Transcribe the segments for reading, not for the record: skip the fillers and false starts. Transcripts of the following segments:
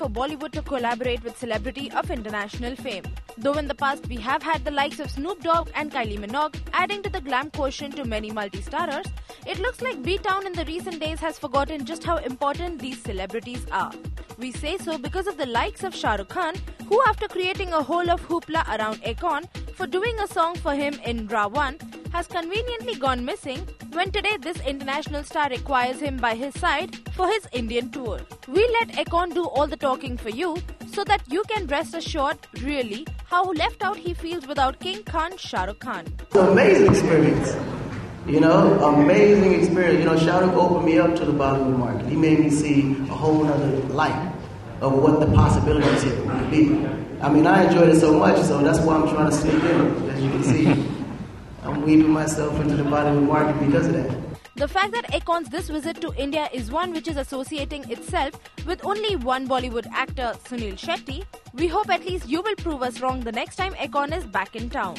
for Bollywood to collaborate with celebrity of international fame. Though in the past we have had the likes of Snoop Dogg and Kylie Minogue adding to the glam quotient to many multi-starrers, it looks like B-Town in the recent days has forgotten just how important these celebrities are. We say so because of the likes of Shah Rukh Khan, who after creating a whole of hoopla around Akon for doing a song for him in RA.One, has conveniently gone missing when today this international star requires him by his side for his Indian tour. We let Akon do all the talking for you so that you can rest assured really how left out he feels without King Khan Shah Rukh Khan. Amazing experience. Amazing experience. Shah Rukh opened me up to the Bollywood market. He made me see a whole other light of what the possibilities here could be. I enjoyed it so much, so that's why I'm trying to sneak in, as you can see. I'm weaving myself into the Bollywood market because of that. The fact that Akon's this visit to India is one which is associating itself with only one Bollywood actor, Sunil Shetty, we hope at least you will prove us wrong the next time Akon is back in town.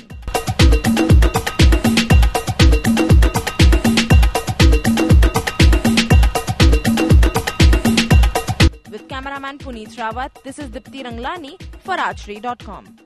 Cameraman Puneet Rawat, this is Dipti Ranglani for Archery.com.